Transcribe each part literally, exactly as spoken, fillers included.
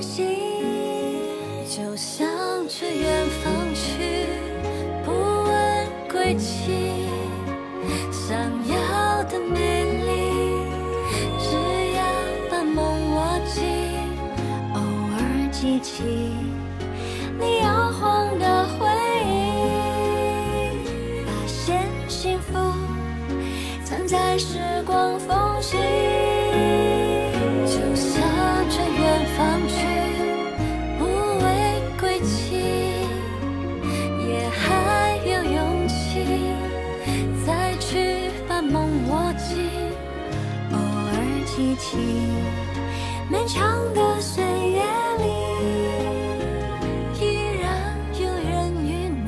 心，就向着远方去，不问归期。想要的美丽，只要把梦握紧，偶尔记起你摇晃的回忆，发现幸福藏在时光缝隙。 一起，漫长的岁月里，依然有人与你，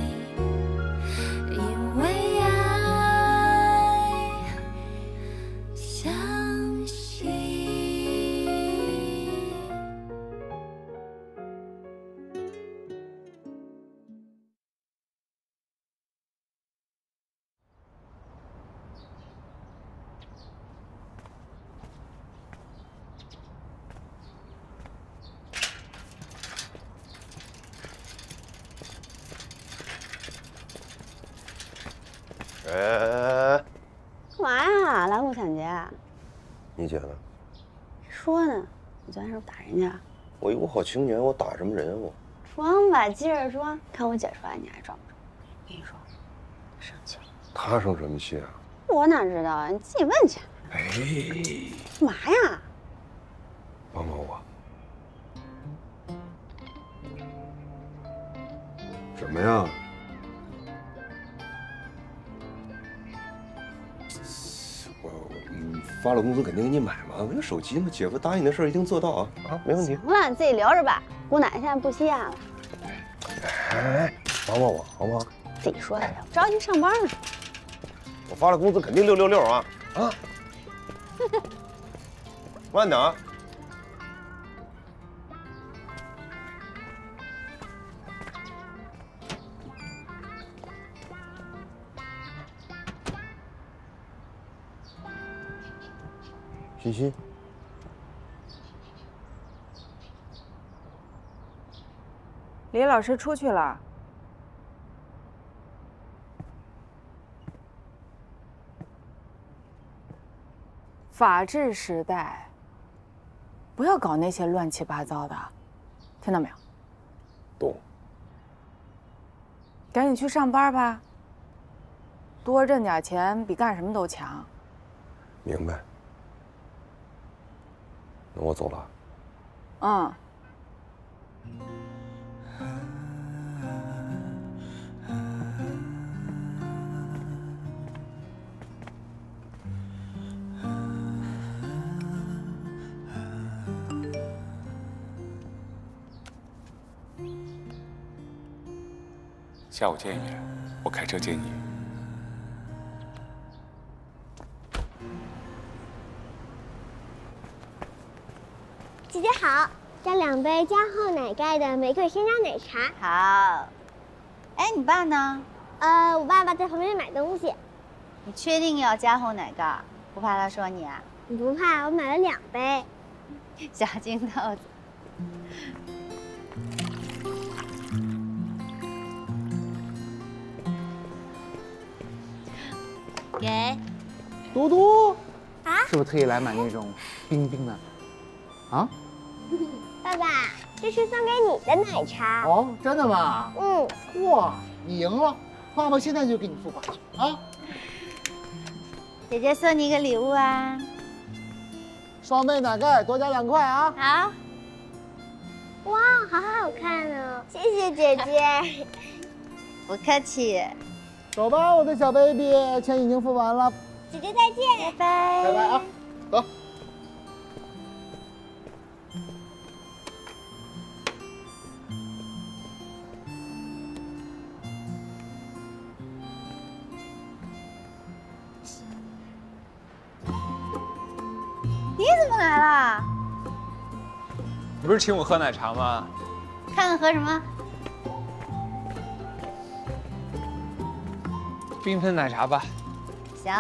因为爱相信。你姐呢？说呢，你昨天是不是打人家？我一无好青年，我打什么人我？装吧，接着装，看我姐出来你还装不装？我跟你说，生气了。她生什么气啊？我哪知道啊？你自己问去。哎，干嘛呀？帮帮我。什么呀？我。 发了工资肯定给你买嘛，我这手机嘛，姐夫答应的事儿一定做到啊啊，没问题。行了，你自己留着吧。姑奶现在不稀罕了。哎哎，帮帮我好不好？自己说的，我着急上班呢。我发了工资肯定六六六啊啊！慢点啊！欣欣，李老师出去了。法治时代，不要搞那些乱七八糟的，听到没有？懂。赶紧去上班吧，多挣点钱比干什么都强。明白。 那我走了。嗯。下午见一面，我开车接你。 姐姐好，加两杯加厚奶盖的玫瑰鲜榨奶茶。好。哎，你爸呢？呃，我爸爸在旁边买东西。你确定要加厚奶盖？不怕他说你啊？你不怕，我买了两杯。小金豆子。给。嘟嘟。啊？是不是特意来买那种冰冰的？ 啊，爸爸，这是送给你的奶茶哦，真的吗？嗯，哇，你赢了，爸爸现在就给你付款啊！姐姐送你一个礼物啊，双倍奶盖，多加两块啊！好。哇，好好看哦，谢谢姐姐。不客气。走吧，我的小 baby， 钱已经付完了。姐姐再见，拜拜。拜拜啊，走。 来啦！你不是请我喝奶茶吗？看看喝什么？缤纷奶茶吧。行。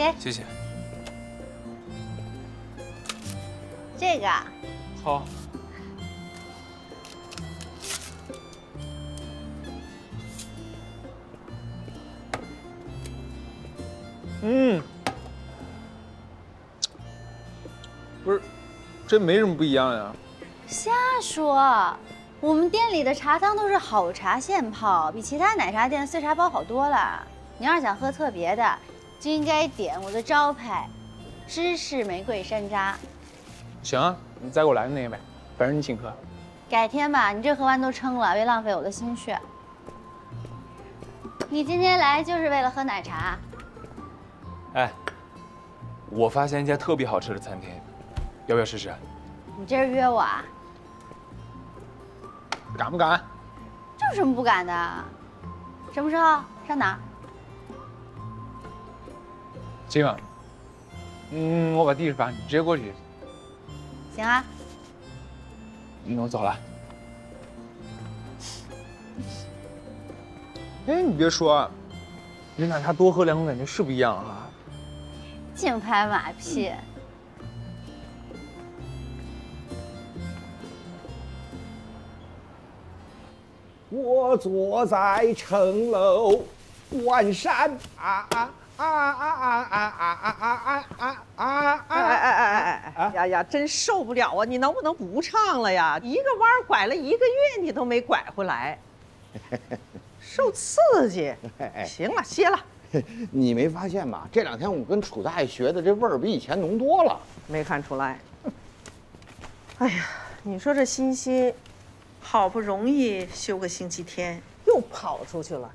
给，谢谢。这个好。嗯，不是，这没什么不一样呀。瞎说。 我们店里的茶汤都是好茶现泡，比其他奶茶店碎茶包好多了。你要是想喝特别的，就应该点我的招牌——芝士玫瑰山楂。行啊，你再给我来那一杯，反正你请客。改天吧，你这喝完都撑了，别浪费我的心血。你今天来就是为了喝奶茶？哎，我发现一家特别好吃的餐厅，要不要试试？你这是约我啊？ 敢不敢？这有什么不敢的？什么时候？上哪儿？今晚。嗯，我把地址发你，直接过去。行啊。那我走了。哎，你别说，你奶茶多喝两口，感觉是不一样啊。净拍马屁。嗯 我坐在城楼观山啊啊啊啊啊啊啊啊啊！哎哎哎哎哎！呀呀，真受不了啊！你能不能不唱了呀？一个弯拐了一个月，你都没拐回来，受刺激。行了，歇了。你没发现吗？这两天我跟楚大爷学的这味儿比以前浓多了。没看出来。哎呀，你说这欣欣。 好不容易休个星期天，又跑出去了。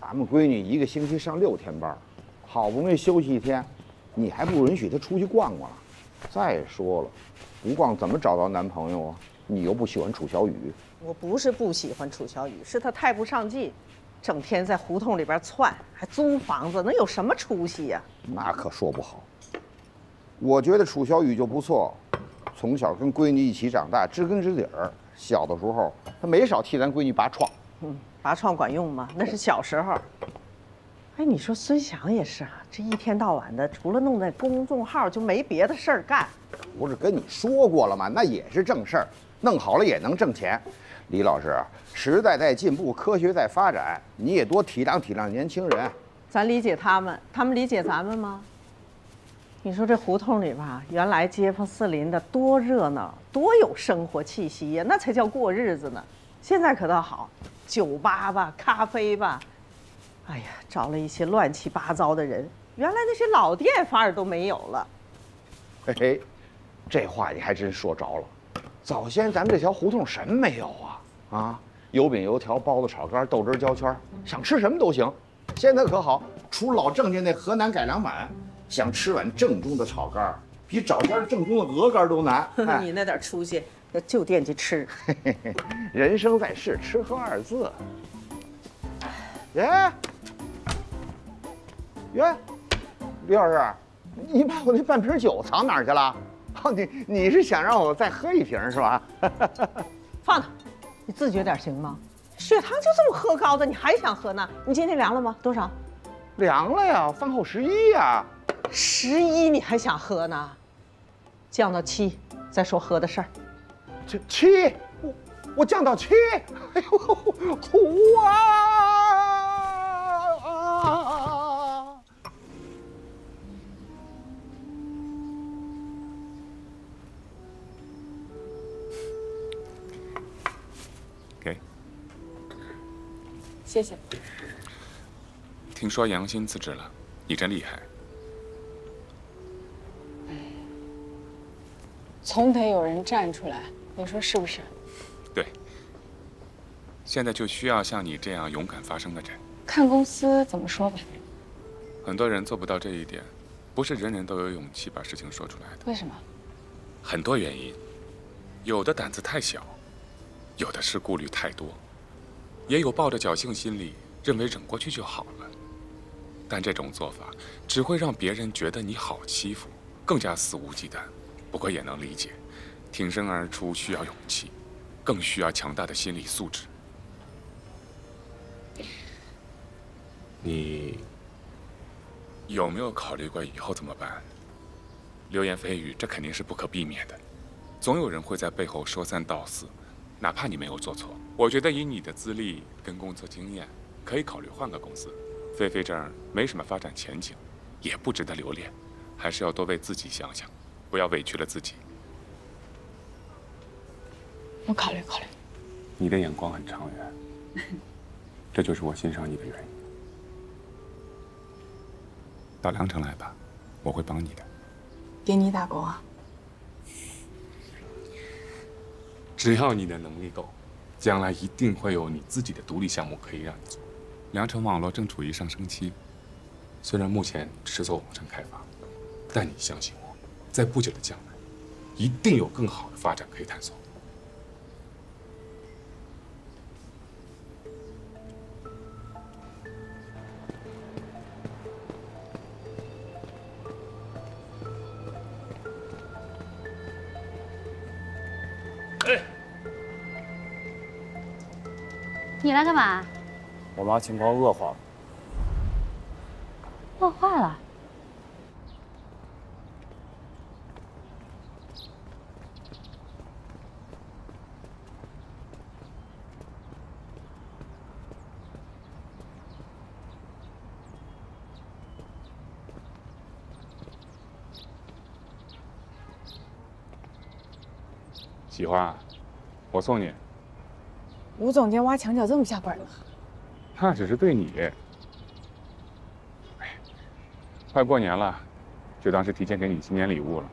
咱们闺女一个星期上六天班，好不容易休息一天，你还不允许她出去逛逛？再说了，不逛怎么找到男朋友啊？你又不喜欢楚小雨。我不是不喜欢楚小雨，是她太不上进，整天在胡同里边窜，还租房子，能有什么出息呀？那可说不好。我觉得楚小雨就不错，从小跟闺女一起长大，知根知底儿。 小的时候，他没少替咱闺女拔创。嗯，拔创管用吗？那是小时候。哎，你说孙翔也是啊，这一天到晚的，除了弄那公众号，就没别的事儿干。不是跟你说过了吗？那也是正事儿，弄好了也能挣钱。李老师，时代在进步，科学在发展，你也多体谅体谅年轻人。咱理解他们，他们理解咱们吗？ 你说这胡同里吧，原来街坊四邻的多热闹，多有生活气息呀，那才叫过日子呢。现在可倒好，酒吧吧，咖啡吧，哎呀，找了一些乱七八糟的人，原来那些老店反而都没有了。嘿嘿，这话你还真说着了。早先咱们这条胡同什么没有啊？啊，油饼、油条、包子、炒肝、豆汁、焦圈，想吃什么都行。现在可好，除老郑家那河南改良版。 想吃碗正宗的炒肝，比找家正宗的鹅肝都难。哎、你那点出息，那就惦记吃。人生在世，吃喝二字。哎，哎，李老师，你把我那半瓶酒藏哪儿去了？哦，你你是想让我再喝一瓶是吧？放那，你自觉点行吗？血糖就这么喝高的，你还想喝呢？你今天量了吗？多少？量了呀，饭后十一呀。 十一你还想喝呢？降到七，再说喝的事儿。这七，我我降到七，哎呦，苦啊！给，谢谢。听说杨欣辞职了，你真厉害。 总得有人站出来，你说是不是？对。现在就需要像你这样勇敢发声的人。看公司怎么说吧。很多人做不到这一点，不是人人都有勇气把事情说出来的。为什么？很多原因，有的胆子太小，有的是顾虑太多，也有抱着侥幸心理，认为忍过去就好了。但这种做法只会让别人觉得你好欺负，更加肆无忌惮。 不过也能理解，挺身而出需要勇气，更需要强大的心理素质。你有没有考虑过以后怎么办？流言蜚语，这肯定是不可避免的，总有人会在背后说三道四，哪怕你没有做错。我觉得以你的资历跟工作经验，可以考虑换个公司。菲菲这儿没什么发展前景，也不值得留恋，还是要多为自己想想，不要委屈了自己。我考虑考虑。你的眼光很长远，这就是我欣赏你的原因。 到凉城来吧，我会帮你的。给你打工啊？只要你的能力够，将来一定会有你自己的独立项目可以让你做。凉城网络正处于上升期，虽然目前只是做网站开发，但你相信我，在不久的将来，一定有更好的发展可以探索。你来干嘛？我妈情况恶化了。恶化了？喜欢，我送你。 吴总监挖墙脚这么下本呢？那只是对你。哎，快过年了，就当是提前给你新年礼物了。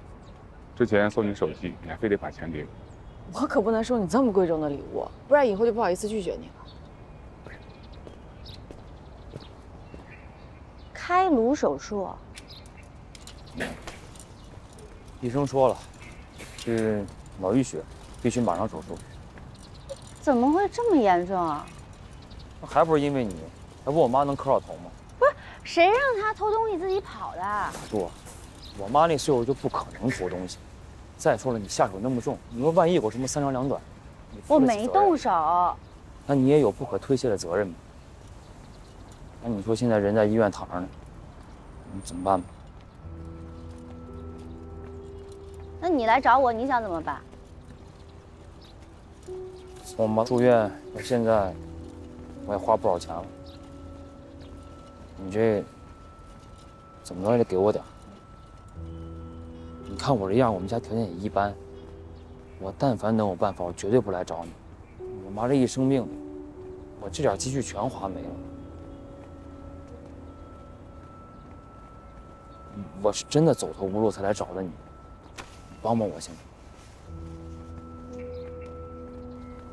之前送你手机，你还非得把钱给我。我可不能收你这么贵重的礼物，不然以后就不好意思拒绝你了。开颅手术，医生说了，是脑溢血，必须马上手术。 怎么会这么严重啊？那还不是因为你，要不我妈能磕到头吗？不是，谁让她偷东西自己跑的？打住！我妈那岁数就不可能偷东西。再说了，你下手那么重，你说万一有什么三长两短，你我没动手，那你也有不可推卸的责任吧？那你说现在人在医院躺着呢，你怎么办吧？那你来找我，你想怎么办？ 我妈住院到现在，我也花不少钱了。你这怎么着也得给我点儿。你看我这样，我们家条件也一般。我但凡能有办法，我绝对不来找你。我妈这一生病，我这点积蓄全花没了。我是真的走投无路才来找的你，你帮帮我行吗？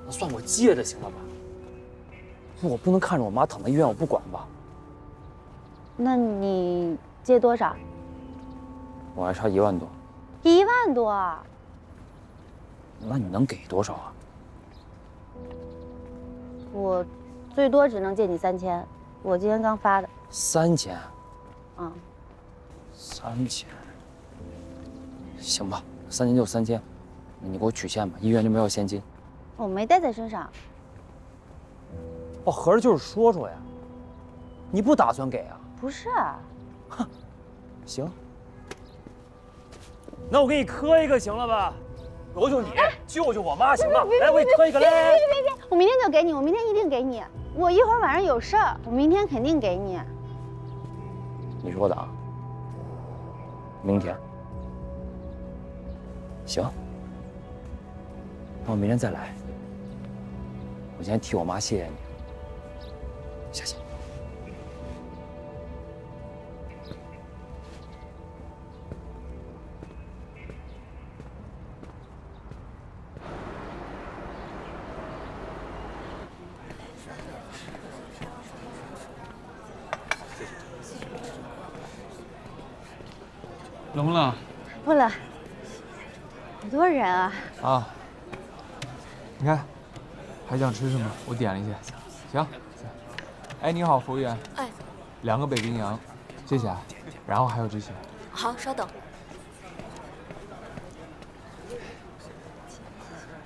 算我借着行了吧？我不能看着我妈躺在医院我不管吧？那你借多少？我还差一万多。一万多啊？那你能给多少啊？我最多只能借你三千，我今天刚发的。三千？嗯。三千？行吧，三千就三千，你给我取现吧，医院这边要现金。 我没带在身上。哦，合着就是说说呀。你不打算给啊？不是啊。哼，行。那我给你磕一个，行了吧？求求你，救救我妈，行吗？来，我给你磕一个，来来来。别别别！我明天就给你，我明天一定给你。我一会儿晚上有事儿，我明天肯定给你。你说的啊？明天。行。 那我明天再来。我先替我妈谢谢你，谢谢。冷不冷？不冷。好多人啊。啊。 你看，还想吃什么？我点了一些。行，哎，你好，服务员。哎，两个北冰洋，谢谢啊。然后还有这些。好，稍等。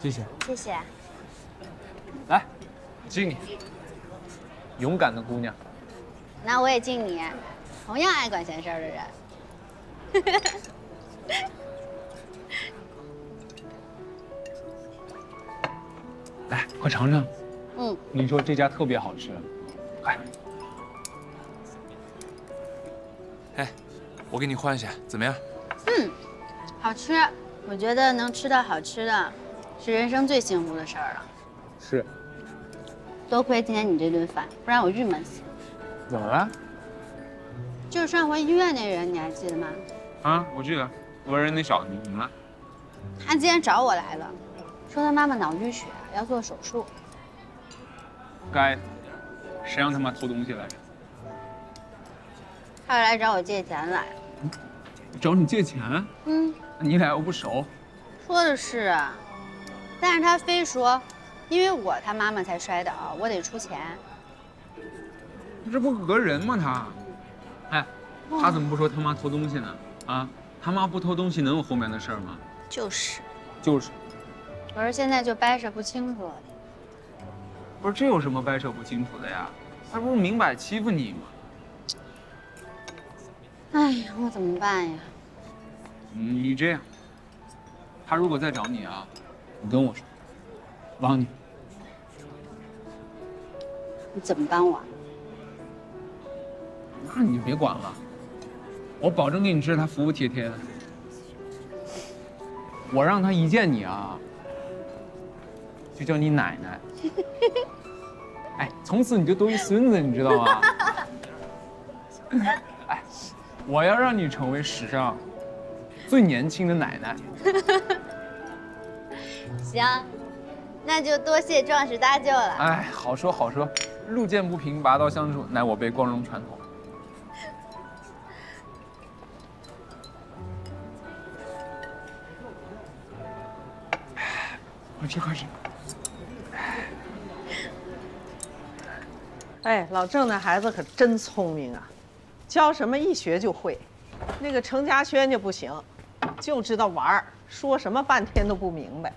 谢谢。谢谢。来，敬你。勇敢的姑娘。那我也敬你。同样爱管闲事儿的人。来，快尝尝。嗯，你说这家特别好吃，快。哎，我给你换一下，怎么样？嗯，好吃。我觉得能吃到好吃的，是人生最幸福的事儿了。是。多亏今天你这顿饭，不然我郁闷死了。怎么了？就是上回医院那人，你还记得吗？啊，我记得。文人那小子，你怎么了？他今天找我来了，说他妈妈脑淤血要做手术。该，谁让他妈偷东西来着？他又来找我借钱来了。嗯、找你借钱？嗯。你俩又不熟。说的是啊，但是他非说。 因为我他妈妈才摔倒，我得出钱。这不讹人吗？他，哎，他怎么不说他妈偷东西呢？啊，他妈不偷东西能有后面的事吗？就是，就是。可是现在就掰扯不清楚了。不是，这有什么掰扯不清楚的呀？他不是明摆欺负你吗？哎呀，我怎么办呀？你这样，他如果再找你啊，你跟我说，我帮你。 你怎么帮我？那你就别管了，我保证给你治他服服帖帖的。我让他一见你啊，就叫你奶奶。哎，从此你就多一孙子，你知道吗？哎，我要让你成为史上最年轻的奶奶。行，那就多谢壮士搭救了。哎，好说好说。 路见不平，拔刀相助，乃我辈光荣传统。快吃，快吃！哎，老郑那孩子可真聪明啊，教什么一学就会。那个程家轩就不行，就知道玩儿，说什么半天都不明白。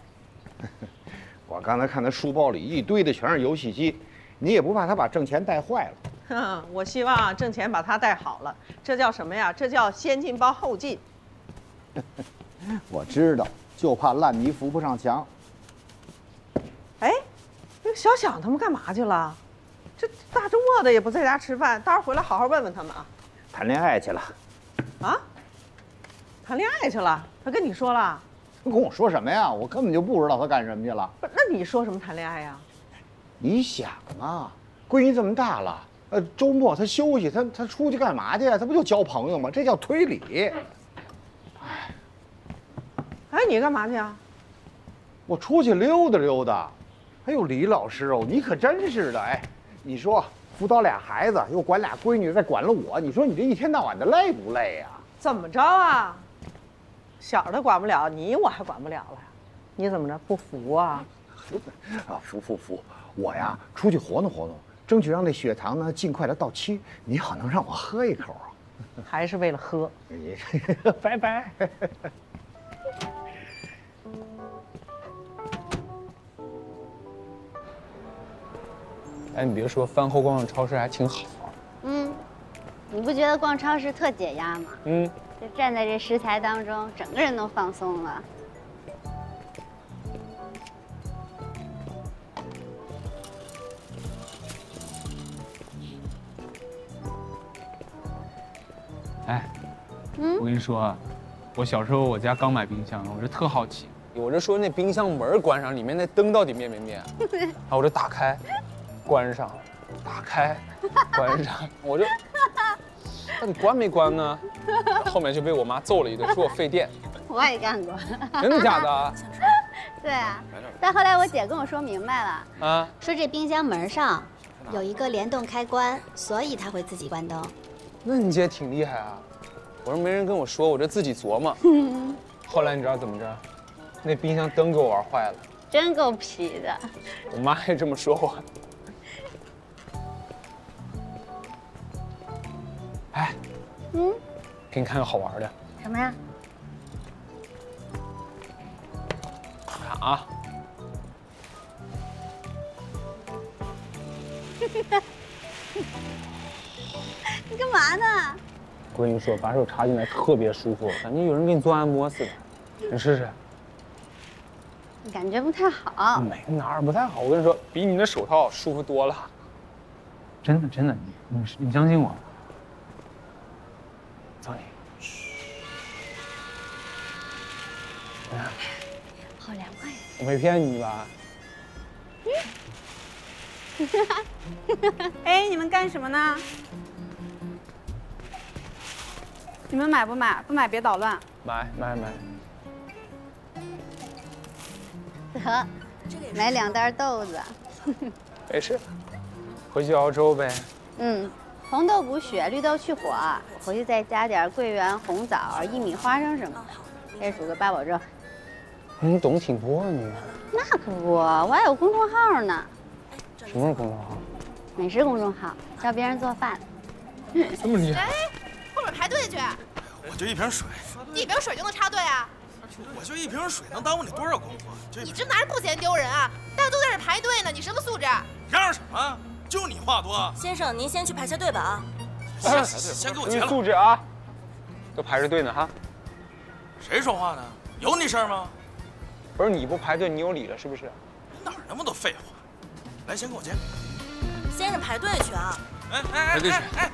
我刚才看他书包里一堆的全是游戏机。 你也不怕他把挣钱带坏了？哼，我希望啊，挣钱把他带好了，这叫什么呀？这叫先进包后进。我知道，就怕烂泥扶不上墙。哎，那个小想他们干嘛去了？这大周末的也不在家吃饭，待会儿回来好好问问他们啊。谈恋爱去了。啊？谈恋爱去了？他跟你说了？他跟我说什么呀？我根本就不知道他干什么去了。不是，那你说什么谈恋爱呀？ 你想啊，闺女这么大了，呃，周末她休息，她她出去干嘛去？她不就交朋友吗？这叫推理。哎，哎，你干嘛去啊？我出去溜达溜达。哎呦，李老师哦，你可真是的，哎，你说辅导俩孩子，又管俩闺女，再管了我，你说你这一天到晚的累不累呀？怎么着啊？小的管不了，你我还管不了了，你怎么着不服啊？啊，服服服。 我呀，出去活动活动，争取让那血糖呢尽快的到期。你好，能让我喝一口啊？还是为了喝？你拜拜。哎，你别说，饭后逛逛超市还挺好。嗯，你不觉得逛超市特解压吗？嗯，就站在这食材当中，整个人都放松了。 哎，嗯，我跟你说啊，我小时候我家刚买冰箱，我就特好奇，有人说那冰箱门关上，里面那灯到底灭没灭？然后我就打开，关上，打开，关上，我就，那你关没关呢？后面就被我妈揍了一顿，说我费电。我也干过。真的假的？对啊，但后来我姐跟我说明白了，啊，说这冰箱门上有一个联动开关，所以它会自己关灯。 那你姐挺厉害啊！我说没人跟我说，我这自己琢磨。嗯、后来你知道怎么着？那冰箱灯给我玩坏了，真够皮的。我妈也这么说我。哎，嗯，给你看个好玩的。什么呀？看啊！你干嘛呢？我跟你说，把手插进来特别舒服，感觉有人给你做按摩似的。你试试。感觉不太好。没哪儿不太好，我跟你说，比你的手套舒服多了。真的真的，你你你相信我。走你。怎么样？好凉快呀！我没骗你吧？哎，你们干什么呢？你们买不买？不买别捣乱。买买买。得，买两袋豆子。没事，回去熬粥呗。嗯，红豆补血，绿豆去火，我回去再加点桂圆、红枣、薏米、花生什么的，再煮个八宝粥。你懂挺多啊你。那可不，我还有公众号呢。什么是公众号？美食公众号，教别人做饭。这么厉害？哎，后面排队去。我就一瓶水。你一瓶水就能插队啊？我就一瓶水，能耽误你多少功夫？你这拿着不嫌丢人啊？大家都在这排队呢，你什么素质？嚷嚷什么？就你话多。先生，您先去排下队吧啊。先先给我结了。素质啊！都排着队呢哈。谁说话呢？有你事儿吗？不是你不排队，你有理了是不是？哪儿那么多废话？来，先给我接。先生排队去啊！哎哎排队去！哎，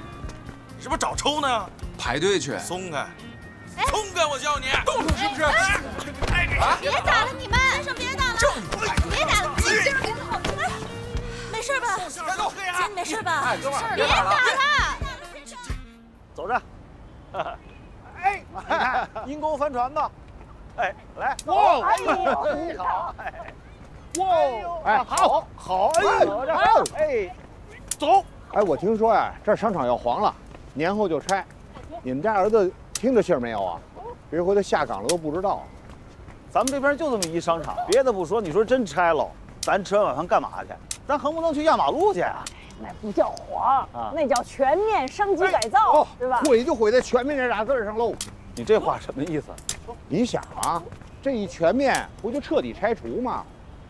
你是不是找抽呢？排队去！松开！松开！我叫你！动手是不是？哎，别打了你们！先生别打了！别打了！没事吧？真没事吧？别打了！走着。哎，阴沟帆船吧。哎，来！哇！哎呦，你好！哇！哎，好，好，哎，好，哎，走！哎，我听说呀，这商场要黄了，年后就拆。你们家儿子听着信儿没有啊？别回头下岗了都不知道。咱们这边就这么一商场，别的不说，你说真拆了，咱吃完晚饭干嘛去？咱横不能去压马路去啊？那不叫黄，那叫全面升级改造，对吧？毁就毁在“全面”这俩字上喽。你这话什么意思？你想啊，这一全面不就彻底拆除吗？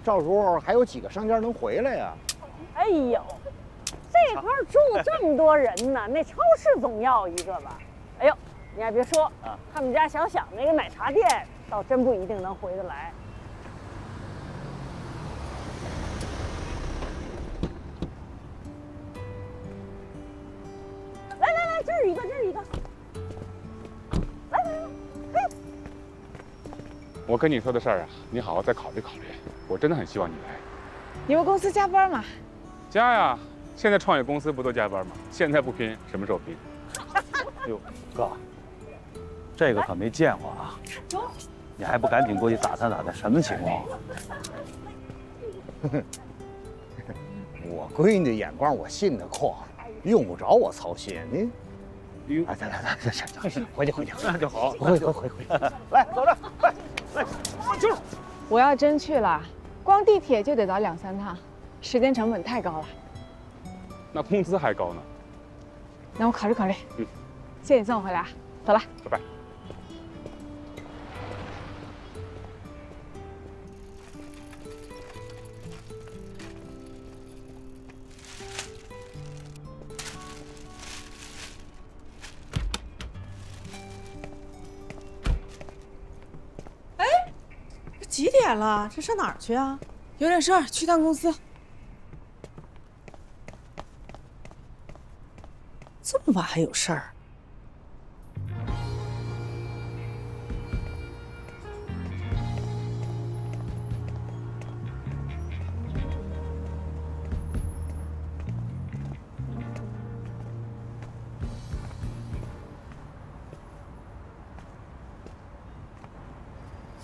到时候还有几个商家能回来呀、啊？哎呦，这块住这么多人呢，那超市总要一个吧？哎呦，你还别说，啊、他们家小小那个奶茶店倒真不一定能回得来。来来来，这儿一个，这儿一个。来来来，嘿。我跟你说的事儿啊，你好好再考虑考虑。我真的很希望你来。你们公司加班吗？加呀！现在创业公司不都加班吗？现在不拼，什么时候拼？哟，哥，这个可没见过啊！你还不赶紧过去打探打探，什么情况、啊？我闺女的眼光我信得过，用不着我操心。您。哎，来来来来来，回去回去，那就好，回去回去，来走着，来来，就是。我要真去了，光地铁就得倒两三趟，时间成本太高了。那工资还高呢。那我考虑考虑。嗯，谢谢你送我回来，走了，拜拜。几点了？这上哪儿去啊？有点事儿，去趟公司。这么晚还有事儿？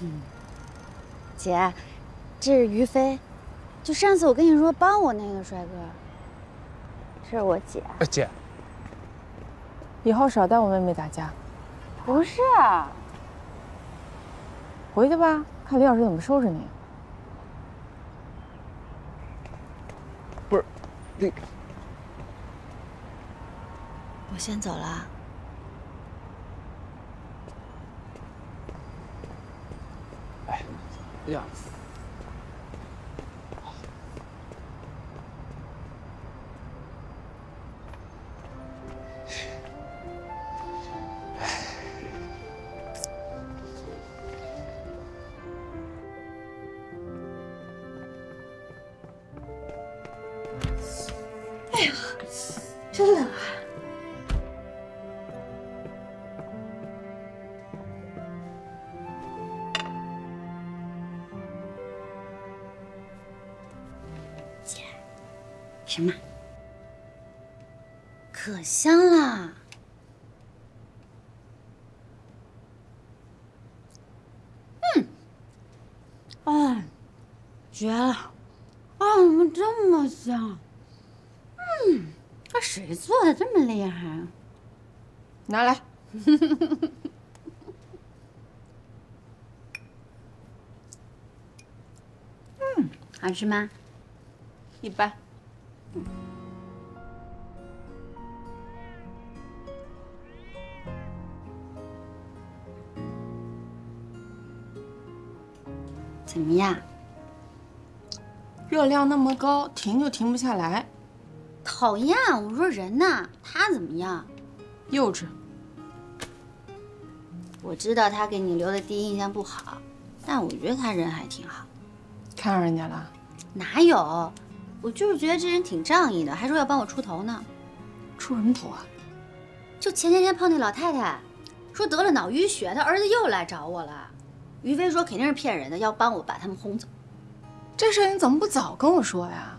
嗯。姐，这是于飞，就上次我跟你说帮我那个帅哥，这是我姐。哎，姐，以后少带我妹妹打架。不是，回去吧，看李老师怎么收拾你。不是，你，我先走了。哎。哎呀，真冷啊！姐，吃嘛，可香了。嗯，哎，绝了！啊，怎么这么香？嗯。 这谁做的这么厉害啊？拿来。嗯，好吃吗？一般。嗯、怎么样？热量那么高，停就停不下来。 讨厌！我说人呢，他怎么样？幼稚。我知道他给你留的第一印象不好，但我觉得他人还挺好。看上人家了？哪有？我就是觉得这人挺仗义的，还说要帮我出头呢。出什么头啊？就前些天碰那老太太，说得了脑淤血，她儿子又来找我了。于飞说肯定是骗人的，要帮我把他们轰走。这事你怎么不早跟我说呀？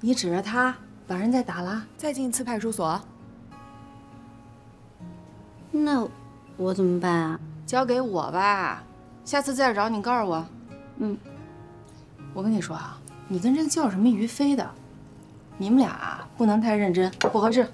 你指着他把人再打了，再进一次派出所。那我怎么办啊？交给我吧，下次再找你告诉我。嗯，我跟你说啊，你跟这个叫什么于飞的，你们俩不能太认真，不合适。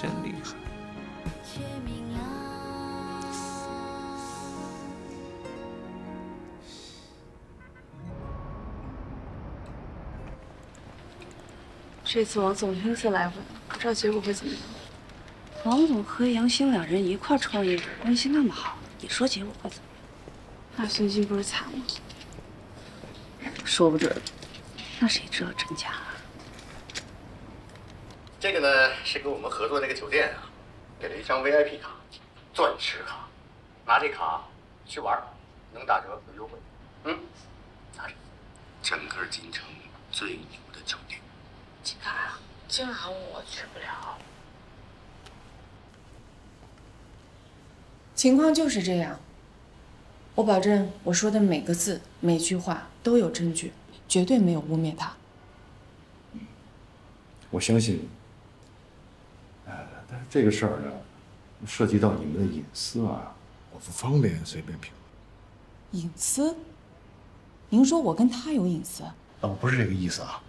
真厉害！这次王总亲自来问，不知道结果会怎么样。王总和杨兴两人一块创业，关系那么好，你说结果会怎么样？那孙鑫不是惨吗？说不准，那谁知道真假啊？ 这个呢是跟我们合作那个酒店啊，给了一张 V I P 卡，钻石卡，拿这卡去玩，能打折有优惠。嗯，拿着，整个京城最牛的酒店。这卡啊，今晚我去不了。情况就是这样，我保证我说的每个字每句话都有证据，绝对没有污蔑他。我相信你。 但是这个事儿呢，涉及到你们的隐私啊，我不方便随便评论。隐私？您说我跟他有隐私？啊，我不是这个意思啊。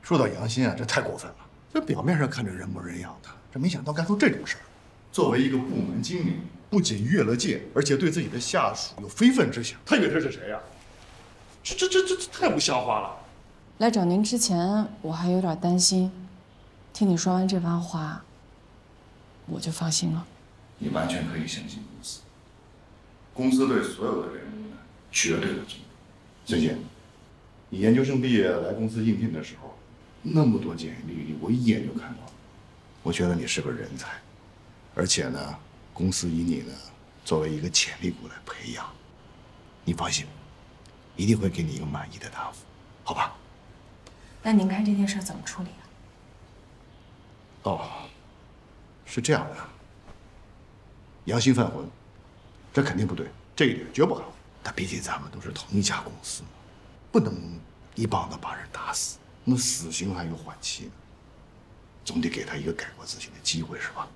说到杨欣啊，这太过分了。这表面上看着人模人样的，这没想到干出这种事儿。作为一个部门经理，不仅越了界，而且对自己的下属有非分之想。他以为他是谁呀？这这这这太不像话了。来找您之前，我还有点担心，听你说完这番话。 我就放心了。你完全可以相信公司，公司对所有的人呢，绝对的尊重。孙姐，你研究生毕业来公司应聘的时候，那么多简历我一眼就看到了，我觉得你是个人才，而且呢，公司以你呢作为一个潜力股来培养，你放心，一定会给你一个满意的答复，好吧？那您看这件事怎么处理啊？哦。 是这样的，杨兴犯浑，这肯定不对，这一点绝不好。但毕竟咱们都是同一家公司，不能一棒子把人打死。那死刑还有缓期呢，总得给他一个改过自新的机会，是吧？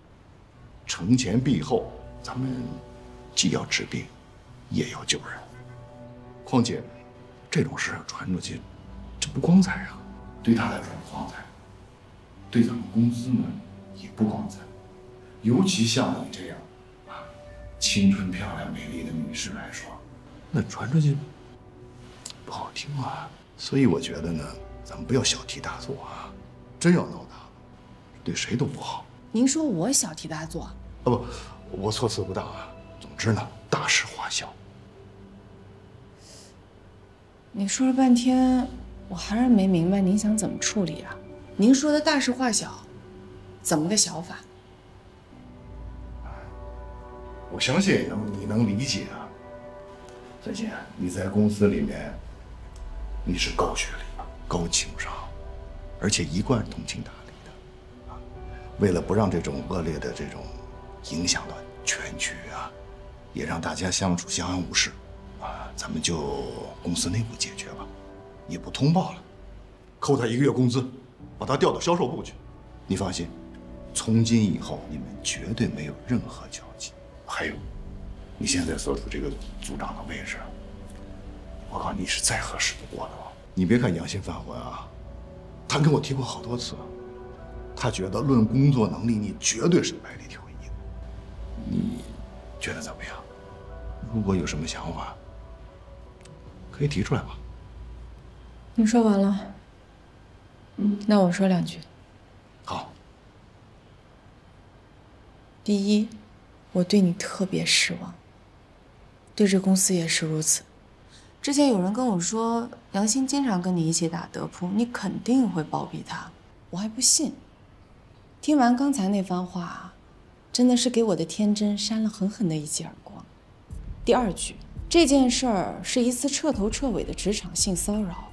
承前避后，咱们既要治病，也要救人。况且，这种事传出去，这不光彩啊！对他来说不光彩，对咱们公司呢也不光彩。尤其像你这样啊，青春漂亮美丽的女士来说，那传出去不好听啊。所以我觉得呢，咱们不要小题大做啊！真要闹大了，对谁都不好。您说我小题大做？啊不，我措辞不当啊。总之呢，大事化小。 你说了半天，我还是没明白您想怎么处理啊？您说的大事化小，怎么个小法？我相信能你能理解啊。再见，你在公司里面，你是高学历、高情商，而且一贯通情达理的啊。为了不让这种恶劣的这种影响到全局啊，也让大家相处相安无事。 啊，咱们就公司内部解决吧，也不通报了，扣他一个月工资，把他调到销售部去。你放心，从今以后你们绝对没有任何交集。还有，你现在所处这个组长的位置，我告诉你是再合适不过的了。你别看良心犯浑啊，他跟我提过好多次，他觉得论工作能力，你绝对是百里挑一的。你觉得怎么样？如果有什么想法？ 可以提出来吧。你说完了，嗯，那我说两句。好。第一，我对你特别失望，对这公司也是如此。之前有人跟我说，杨鑫经常跟你一起打德扑，你肯定会包庇他，我还不信。听完刚才那番话，真的是给我的天真扇了狠狠的一记耳光。第二句。 这件事儿是一次彻头彻尾的职场性骚扰，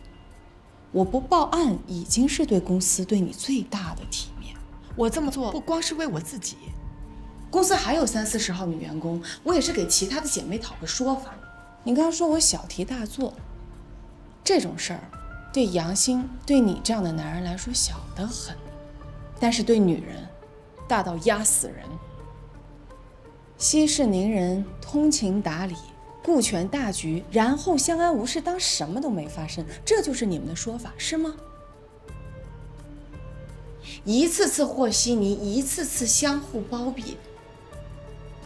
我不报案已经是对公司对你最大的体面。我这么做不光是为我自己，公司还有三四十号女员工，我也是给其他的姐妹讨个说法。你刚刚说我小题大做，这种事儿对杨鑫、对你这样的男人来说小得很，但是对女人，大到压死人。息事宁人，通情达理。 顾全大局，然后相安无事，当什么都没发生，这就是你们的说法，是吗？一次次和稀泥，一次次相互包庇，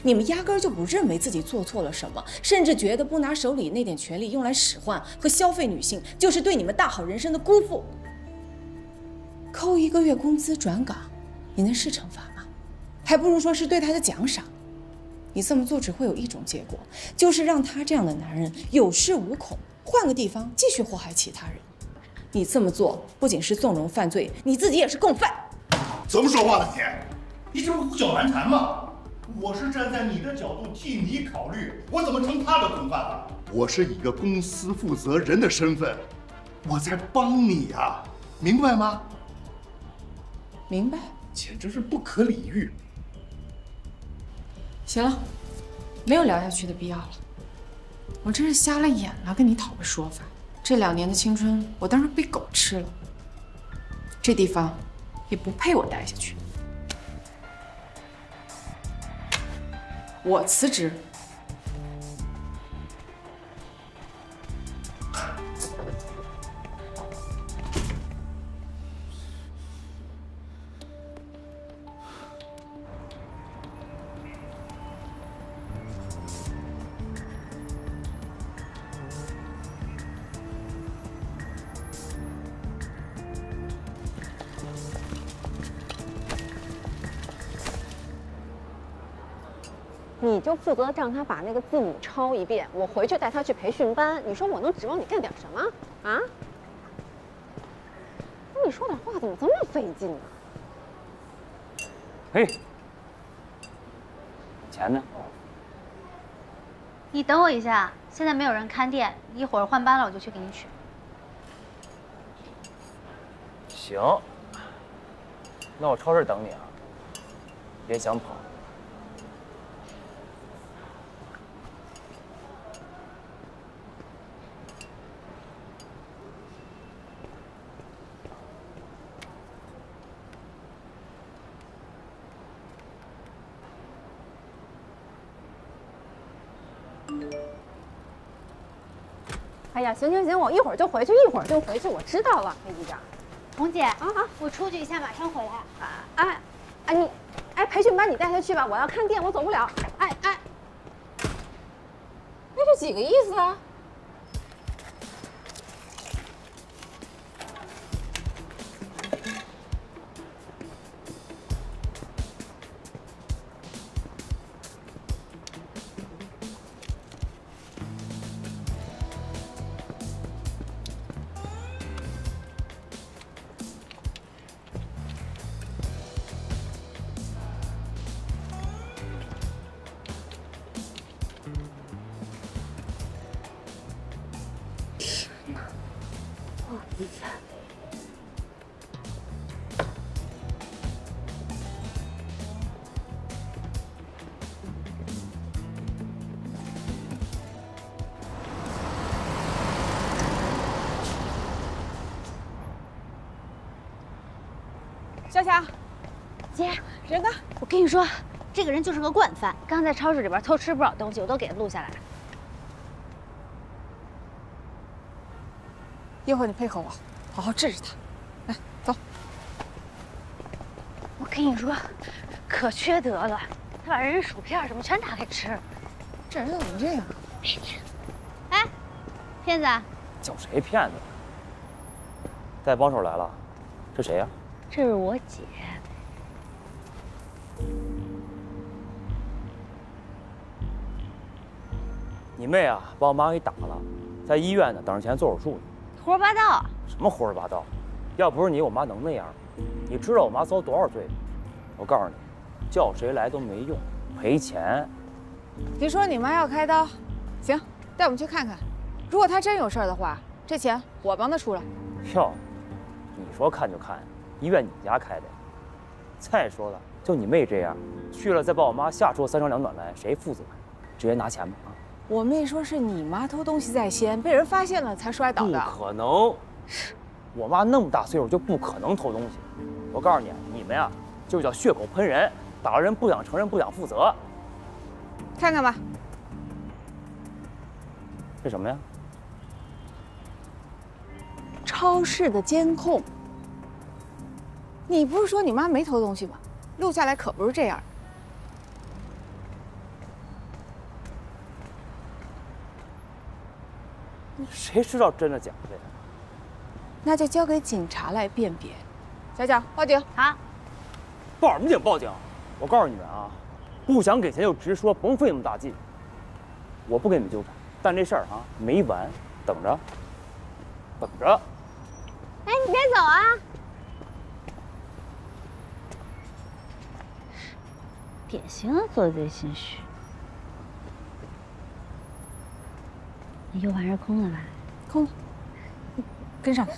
你们压根儿就不认为自己做错了什么，甚至觉得不拿手里那点权利用来使唤和消费女性，就是对你们大好人生的辜负。扣一个月工资转岗，你那是惩罚吗？还不如说是对他的奖赏。 你这么做只会有一种结果，就是让他这样的男人有恃无恐，换个地方继续祸害其他人。你这么做不仅是纵容犯罪，你自己也是共犯。怎么说话呢你？你这不胡搅蛮缠吗？我是站在你的角度替你考虑，我怎么成他的共犯了？我是一个公司负责人的身份，我在帮你啊，明白吗？明白。简直是不可理喻。 行了，没有聊下去的必要了。我真是瞎了眼了，跟你讨个说法。这两年的青春，我当然被狗吃了。这地方也不配我待下去。我辞职。你就负责让他把那个字母抄一遍，我回去带他去培训班。你说我能指望你干点什么啊？那你说点话怎么这么费劲呢？嘿，钱呢？你等我一下，现在没有人看店，一会儿换班了我就去给你取。行，那我超市等你啊，别想跑。哎呀，行行行，我一会儿就回去，一会儿就回去，我知道了，裴局长。红姐啊啊，我出去一下，马上回来。啊哎，哎你，哎培训班你带他去吧，我要看店，我走不了。哎哎，那这几个意思啊？ 小小，姐，仁哥，我跟你说，这个人就是个惯犯，刚在超市里边偷吃不少东西，我都给他录下来了。一会儿你配合我，好好治治他。来，走。我跟你说，可缺德了，他把人薯片什么全打开吃。这人怎么这样？哎，骗子！叫谁骗子？带帮手来了，这谁呀、啊？ 这是我姐。你妹啊，把我妈给打了，在医院呢，等着钱做手术呢。胡说八道！什么胡说八道？要不是你，我妈能那样？你知道我妈遭多少罪吗？我告诉你，叫谁来都没用，赔钱。你说你妈要开刀，行，带我们去看看。如果她真有事儿的话，这钱我帮她出了。哟，你说看就看。 医院你家开的，再说了，就你妹这样，去了再把我妈吓出三长两短来，谁负责？直接拿钱吧啊！我妹说是你妈偷东西在先，被人发现了才摔倒的。不可能，我妈那么大岁数就不可能偷东西。我告诉你，你们呀，就叫血口喷人，打了人不想承认，不想负责。看看吧，这什么呀？超市的监控。 你不是说你妈没偷东西吗？录下来可不是这样。谁知道真的假的呀？那就交给警察来辨别。小小，报警！啊！报什么警？报警！我告诉你们啊，不想给钱就直说，甭费那么大劲。我不跟你们纠缠，但这事儿啊没完，等着，等着。哎，你别走啊！ 典型的做贼心虚。你右腕是空了吧？空了。跟上他。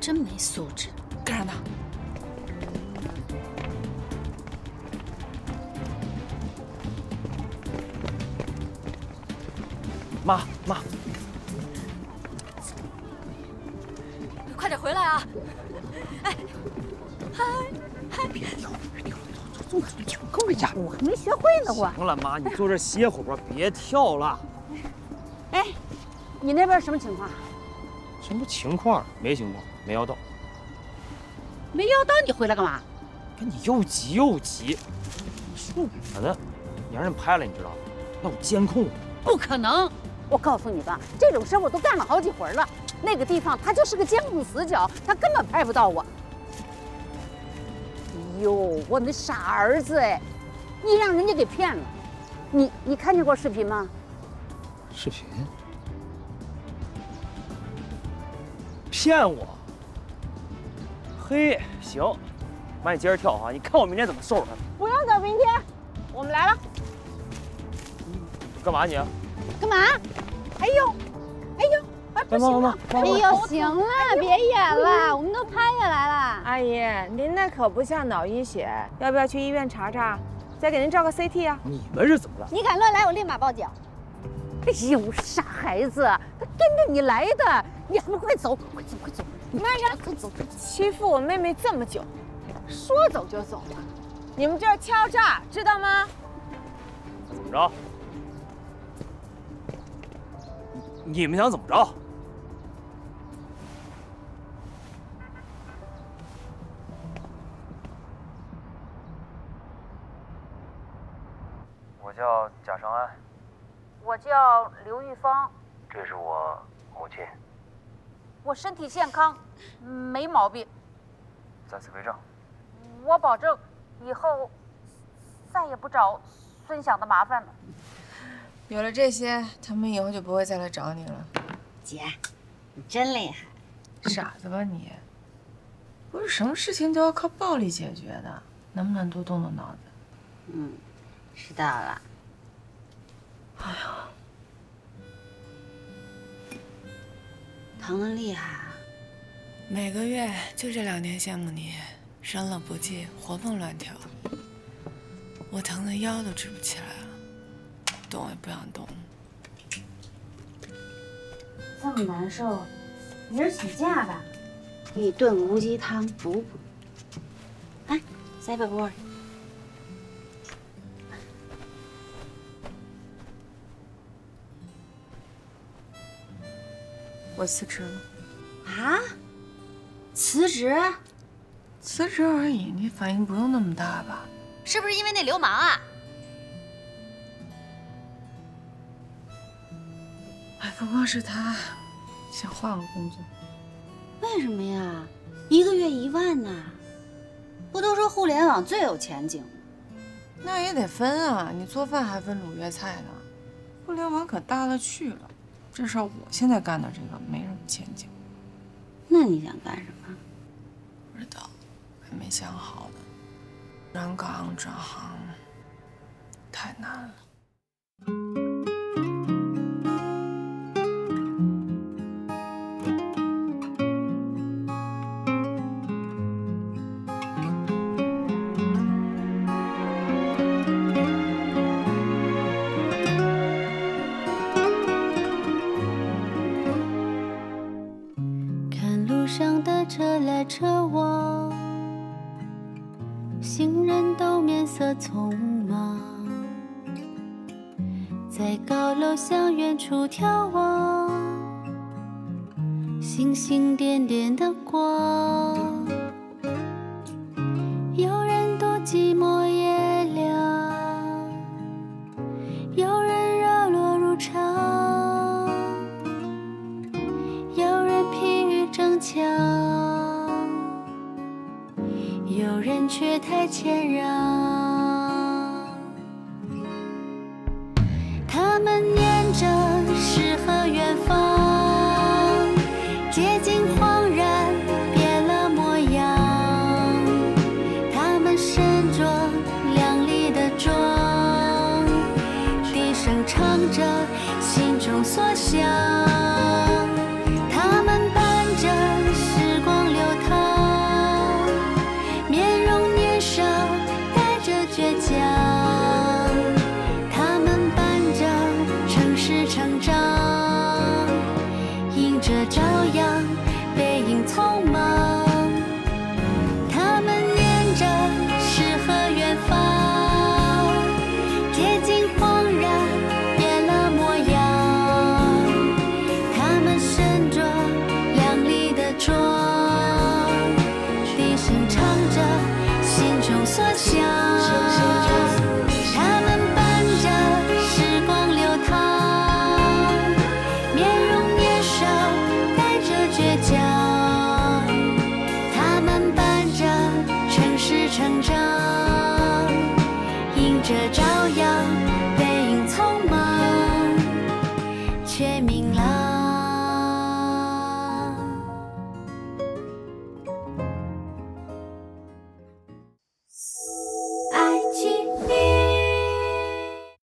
真没素质！跟上他。妈妈，快点回来啊！哎，嗨嗨，别跳，别跳，别跳，别跳，够呀！我还没学会呢，我。行了，妈，你坐这歇会儿吧，别跳了。哎，你那边什么情况？什么情况？没情况。 没要到，没要到，你回来干嘛？跟你又急又急，你说呢？你让人拍了，你知道吗？那有监控。不可能！我告诉你吧，这种事我都干了好几回了。那个地方它就是个监控死角，它根本拍不到我。哎呦，我那傻儿子哎，你让人家给骗了。你你看见过视频吗？视频？骗我？ 嘿，行，妈，你接着跳啊！你看我明天怎么收拾他们。不用等明天，我们来了。干嘛你？干嘛？哎呦，哎呦，哎，不行了！哎呦，行了，别演了，我们都拍下来了。阿姨，您那可不像脑溢血，要不要去医院查查？再给您照个 C T 啊？你们是怎么了？你敢乱来，我立马报警！哎呦，傻孩子，他跟着你来的，你还不快走，快走，快走！慢着，快走！欺负我妹妹这么久，说走就走了，你们这是敲诈，知道吗？怎么着？ 你们想怎么着？我叫贾尚安，我叫刘玉芳，这是我母亲。我身体健康，没毛病。在此为证。我保证以后再也不找孙想的麻烦了。 有了这些，他们以后就不会再来找你了。姐，你真厉害！傻子吧你？不是什么事情都要靠暴力解决的，能不能多动动脑子？嗯，知道了。哎呦，疼得厉害啊！每个月就这两天羡慕你，生了不忌，活蹦乱跳。我疼得腰都直不起来了。 动也不想动，这么难受，明儿请假吧，给你炖个乌鸡汤补补。哎，塞把锅。我辞职了。啊？辞职？辞职而已，你反应不用那么大吧？是不是因为那流氓啊？ 不光是他，想换个工作。为什么呀？一个月一万呢？不都说互联网最有前景吗？那也得分啊！你做饭还分鲁粤菜呢，互联网可大了去了。至少我现在干的这个没什么前景。那你想干什么？不知道，还没想好呢。转岗转行太难了。 车来车往，行人都面色匆忙，在高楼向远处眺望，星星点点的光。有人多寂寞夜凉，有人热络如常，有人疲于争抢。 有人却太谦让，他们念着诗和远方，接近恍然变了模样。他们身着靓丽的妆，低声唱着心中所想。 所想。